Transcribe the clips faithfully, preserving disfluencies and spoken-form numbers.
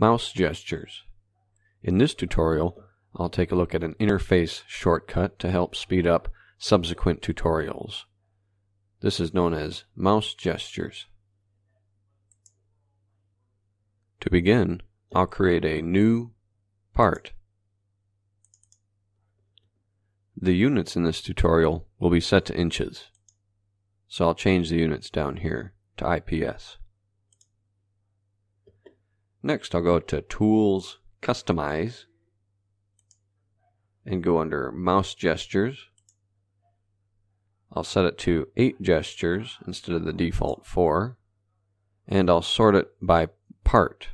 Mouse gestures. In this tutorial, I'll take a look at an interface shortcut to help speed up subsequent tutorials. This is known as mouse gestures. To begin, I'll create a new part. The units in this tutorial will be set to inches, so I'll change the units down here to I P S. Next, I'll go to Tools, Customize, and go under Mouse Gestures. I'll set it to eight gestures instead of the default four, and I'll sort it by part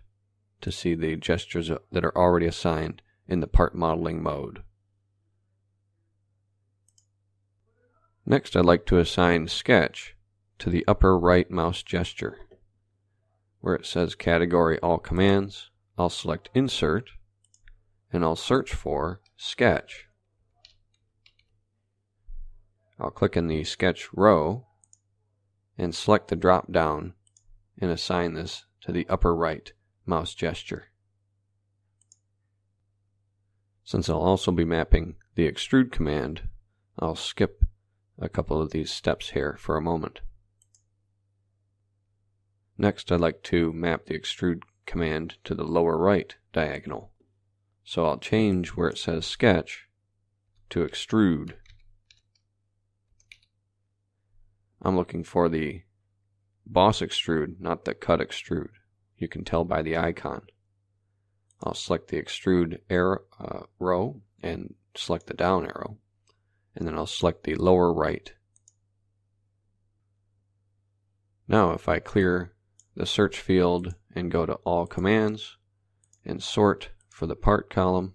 to see the gestures that are already assigned in the part modeling mode. Next, I'd like to assign Sketch to the upper right mouse gesture. Where it says Category All Commands, I'll select Insert, and I'll search for Sketch. I'll click in the Sketch row and select the drop down and assign this to the upper right mouse gesture. Since I'll also be mapping the extrude command, I'll skip a couple of these steps here for a moment. Next, I'd like to map the extrude command to the lower right diagonal. So I'll change where it says Sketch to Extrude. I'm looking for the boss extrude, not the cut extrude. You can tell by the icon. I'll select the extrude arrow, uh, row and select the down arrow, and then I'll select the lower right. Now if I clear the search field and go to All Commands and sort for the part column,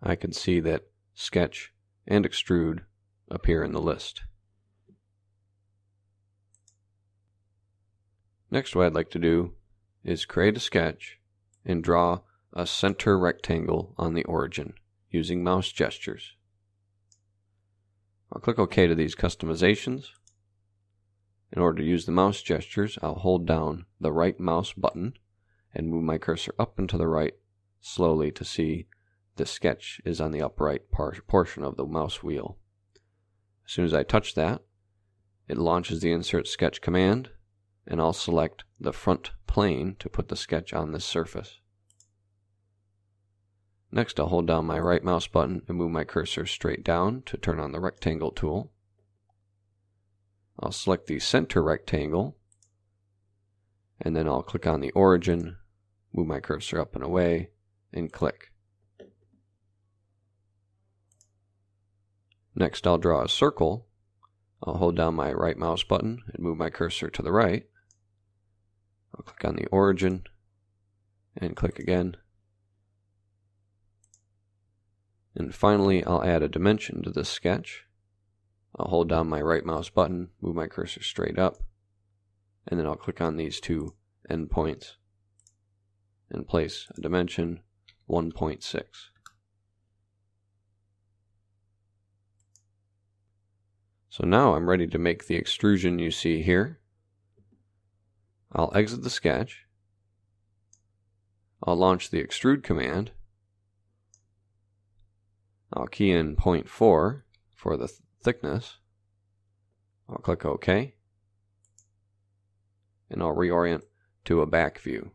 I can see that Sketch and Extrude appear in the list. Next, what I'd like to do is create a sketch and draw a center rectangle on the origin using mouse gestures. I'll click OK to these customizations. In order to use the mouse gestures, I'll hold down the right mouse button and move my cursor up and to the right slowly to see the sketch is on the upright par- portion of the mouse wheel. As soon as I touch that, it launches the Insert Sketch command, and I'll select the front plane to put the sketch on this surface. Next, I'll hold down my right mouse button and move my cursor straight down to turn on the rectangle tool. I'll select the center rectangle, and then I'll click on the origin, move my cursor up and away, and click. Next, I'll draw a circle. I'll hold down my right mouse button and move my cursor to the right. I'll click on the origin, and click again. And finally, I'll add a dimension to this sketch. I'll hold down my right mouse button, move my cursor straight up, and then I'll click on these two endpoints and place a dimension one point six. So now I'm ready to make the extrusion you see here. I'll exit the sketch. I'll launch the extrude command. I'll key in zero point four for the th thickness. I'll click OK, and I'll reorient to a back view.